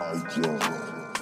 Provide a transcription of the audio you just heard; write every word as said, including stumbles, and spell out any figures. Ay, yo.